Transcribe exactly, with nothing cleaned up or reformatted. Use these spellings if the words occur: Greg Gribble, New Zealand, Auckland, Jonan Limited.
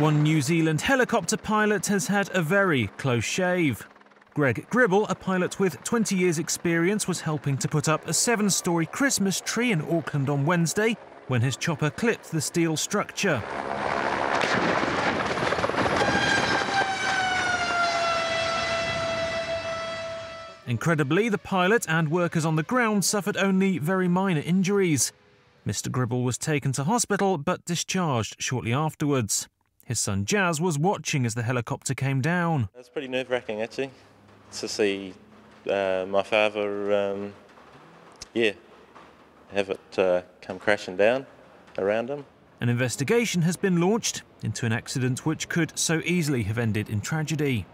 One New Zealand helicopter pilot has had a very close shave. Greg Gribble, a pilot with twenty years' experience, was helping to put up a seven-storey Christmas tree in Auckland on Wednesday when his chopper clipped the steel structure. Incredibly, the pilot and workers on the ground suffered only very minor injuries. Mister Gribble was taken to hospital but discharged shortly afterwards. His son Jazz was watching as the helicopter came down. It was pretty nerve-wracking, actually, to see uh, my father, um, yeah, have it uh, come crashing down around him. An investigation has been launched into an accident which could so easily have ended in tragedy.